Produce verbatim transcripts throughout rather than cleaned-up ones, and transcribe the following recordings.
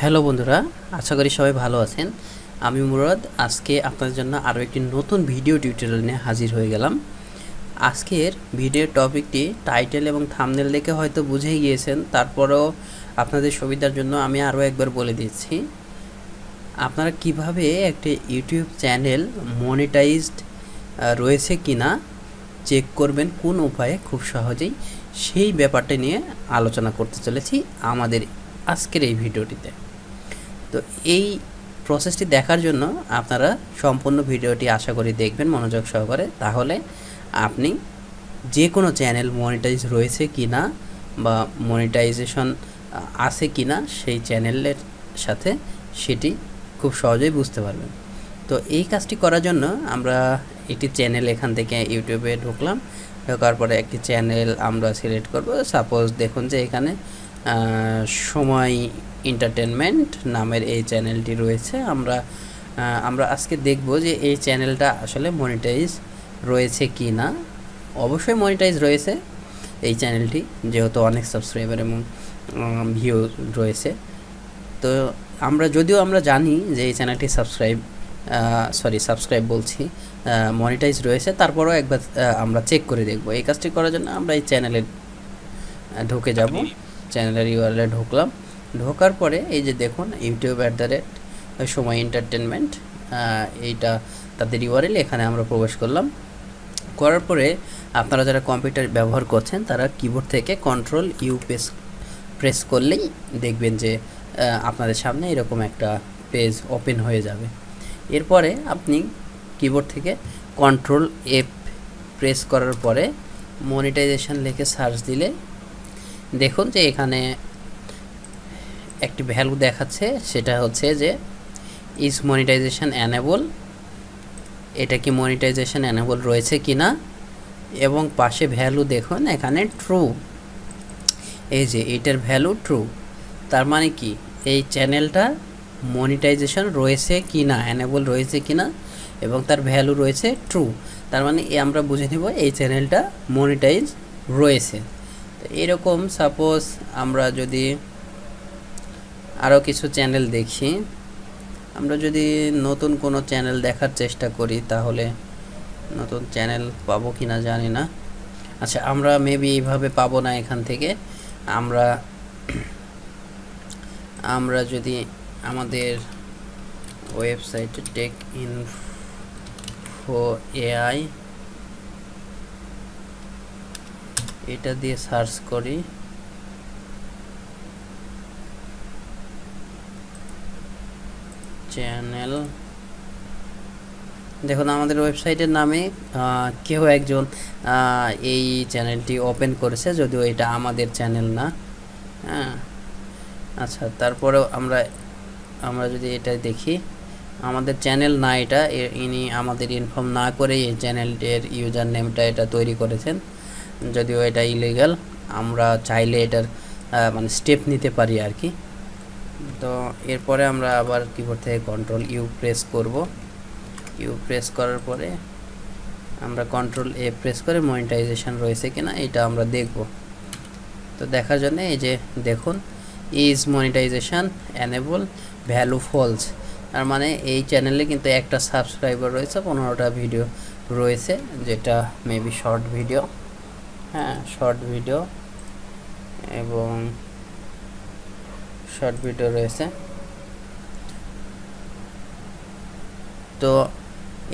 Hello বন্ধুরা আশা করি সবাই ভালো আছেন আমি মুরাদ আজকে আপনাদের জন্য আরো একটি নতুন ভিডিও টিউটোরিয়াল নিয়ে হাজির হয়ে গেলাম আজকের ভিডিওর টপিকটি টাইটেল এবং থাম্বনেল দেখে হয়তো বুঝে গিয়েছেন তারপরেও আপনাদের সুবিধার জন্য আমি আরো একবার বলে দিচ্ছি আপনারা কিভাবে একটা ইউটিউব চ্যানেল মনিটাইজড রয়েছে কিনা চেক করবেন কোন উপায়ে খুব সহজেই সেই ব্যাপারটা নিয়ে আলোচনা করতে চলেছি আমাদের আজকের এই ভিডিওটিতে তো এই প্রসেসটি দেখার জন্য আপনারা সম্পূর্ণ ভিডিওটি আশা করি দেখবেন মনোযোগ সহকারে তাহলে আপনি যে কোনো চ্যানেল মনিটাইজ রয়েছে কিনা বা মনিটাইজেশন আছে কিনা সেই চ্যানেলের সাথে সেটি খুব সহজেই বুঝতে পারবেন তো এই কাজটি করার জন্য আমরা একটি চ্যানেল এখান থেকে ইউটিউবে ঢুকলাম ঢোকার পরে একটি চ্যানেল আমরা সিলেক্ট করব সাপোজ দেখুন যে এখানে সময় এন্টারটেইনমেন্ট নামের এই চ্যানেলটি রয়েছে আমরা আমরা আজকে দেখব যে এই চ্যানেলটা আসলে মনিটাইজ রয়েছে কিনা অবশ্যই মনিটাইজ রয়েছে এই চ্যানেলটি যেহেতু অনেক সাবস্ক্রাইবার এবং ভিউ রয়েছে তো আমরা যদিও আমরা জানি যে এই চ্যানেলটি সাবস্ক্রাইব সরি সাবস্ক্রাইব বলছি মনিটাইজ রয়েছে তারপরেও একবার আমরা চেক করে দেখব এই কাজটি করার জন্য আমরা এই চ্যানেলে ঢুকে যাব চ্যানেলের ইউআরএলে ঢুকলাম ঢোকার পরে এই যে দেখুন ইউটিউব অ্যাট দ্য রেট সময় এন্টারটেনমেন্ট এইটা তাদের ইউআরএল এখানে আমরা প্রবেশ করলাম করার পরে আপনারা যারা কম্পিউটার ব্যবহার করছেন তারা কিবোর্ড থেকে কন্ট্রোল ইউ প্রেস প্রেস করলেই দেখবেন যে আপনাদের সামনে এরকম একটা পেজ ওপেন হয়ে যাবে এরপরে আপনি কিবোর্ড থেকে কন্ট্রোল এফ প্রেস করার পরে মনিটাইজেশন লিখে সার্চ দিলে দেখুন যে এখানে একটি ভ্যালু দেখাচ্ছে সেটা হচ্ছে যে ইজ মনিটাইজেশন এনেবল এটা কি মনিটাইজেশন এনেবল রয়েছে কিনা এবং পাশে ভ্যালু দেখুন এখানে ট্রু এই যে এটার ভ্যালু ট্রু তার মানে কি এই চ্যানেলটা মনিটাইজেশন রয়েছে কিনা এনেবল রয়েছে কিনা এবং তার ভ্যালু রয়েছে ট্রু তার মানে আমরা বুঝে নেব এই চ্যানেলটা মনিটাইজ রয়েছে এরকম সাপোজ আমরা যদি আরও কিছু চ্যানেল দেখি আমরা যদি নতুন কোনো চ্যানেল দেখার চেষ্টা করি তাহলে নতুন চ্যানেল পাবো কিনা জানি না আচ্ছা আমরা মেবি এইভাবে পাবো না এখান থেকে আমরা আমরা যদি আমাদের ওয়েবসাইটে টেক ইনফো এআই এটা দিয়ে সার্চ করি চ্যানেল দেখুন আমাদের ওয়েবসাইটের নামে কেউ একজন এই চ্যানেলটি ওপেন করেছে যদিও এটা আমাদের চ্যানেল না হ্যাঁ আচ্ছা তারপরেও আমরা আমরা যদি এটা দেখি আমাদের চ্যানেল না এটা ইনি আমাদের ইনফর্ম না করে এই চ্যানেলটির ইউজার নেমটা এটা তৈরি করেছেন যদিও এটা ইলিগাল আমরা চাইলে এটার মানে স্টেপ নিতে পারি আর কি তো এরপরে আমরা আবার কিবোর্ড থেকে কন্ট্রোল ইউ প্রেস করব ইউ প্রেস করার পরে আমরা কন্ট্রোল এ প্রেস করে মনিটাইজেশন রয়েছে কিনা এটা আমরা দেখব তো দেখার জন্য এই যে দেখুন is monetization enable value false তার মানে এই চ্যানেলে কিন্তু একটা সাবস্ক্রাইবার রয়েছে পনেরোটা ভিডিও রয়েছে যেটা মেবি শর্ট ভিডিও হ্যাঁ শর্ট ভিডিও এবং শর্ট ভিডিও রয়েছে তো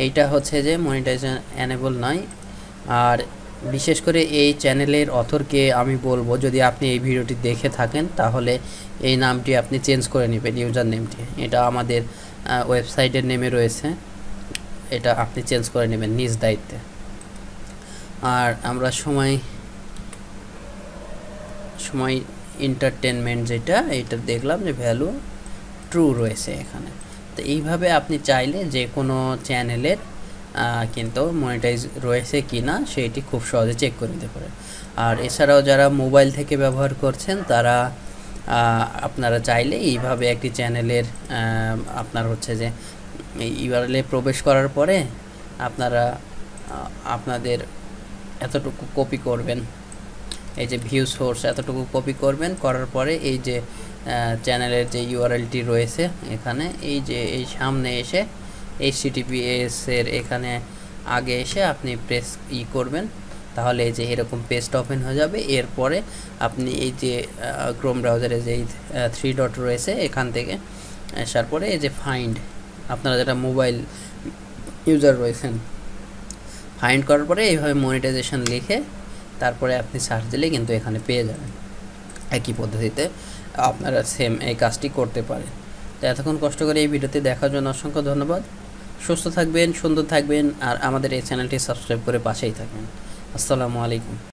এইটা হচ্ছে যে মনিটাইজেশন এনেবল নয় আর বিশেষ করে এই চ্যানেলের অথরকে আমি বলবো যদি আপনি এই ভিডিওটি দেখে থাকেন তাহলে এই নামটি আপনি চেঞ্জ করে নেবেন ইউজার নেমটি এটা আমাদের ওয়েবসাইটের নেমে রয়েছে এটা আপনি চেঞ্জ করে নেবেন নিজ দায়িত্বে আর আমরা সময় সময় এন্টারটেইনমেন্ট যেটা এটা দেখলাম যে ভ্যালু ট্রু রয়েছে এখানে তো এইভাবে আপনি চাইলে যে কোনো চ্যানেলের কিন্তু মনিটাইজ রয়েছে কিনা সেটি খুব সহজে চেক করে নিতে পারেন আর এছাড়াও যারা মোবাইল থেকে ব্যবহার করছেন তারা আপনারা চাইলে এইভাবে একটি চ্যানেলের আপনার হচ্ছে যে ইউআরএলে প্রবেশ করার পরে আপনারা আপনাদের এতটুকু কপি করবেন এই যে ভিউ সোর্স এতটুকু কপি করবেন করার পরে এই যে চ্যানেলের যে ইউআরএলটি রয়েছে এখানে এই যে এই সামনে এসে এইচটিটিপিএস এর এখানে আগে এসে আপনি প্রেস ই করবেন তাহলে এই যে এরকম পেজটা ওপেন হয়ে যাবে। এরপরে আপনি এই যে ক্রোম ব্রাউজারে যে থ্রি ডট রয়েছে এখান থেকে আসার পরে এই যে ফাইন্ড, আপনারা যেটা মোবাইল ইউজার রয়েছেন ফাইন্ড করার পরে এইভাবে মনিটাইজেশন লিখে তারপরে আপনি সার্চ দিলে কিন্তু এখানে পেয়ে যাবেন। একই পদ্ধতিতে আপনারা সেম এই কাজটি করতে পারেন। তো এতক্ষণ কষ্ট করে এই ভিডিওতে দেখার জন্য অসংখ্য ধন্যবাদ। সুস্থ থাকবেন, সুন্দর থাকবেন আর আমাদের এই চ্যানেলটি সাবস্ক্রাইব করে পাশেই থাকবেন। আসসালামু আলাইকুম।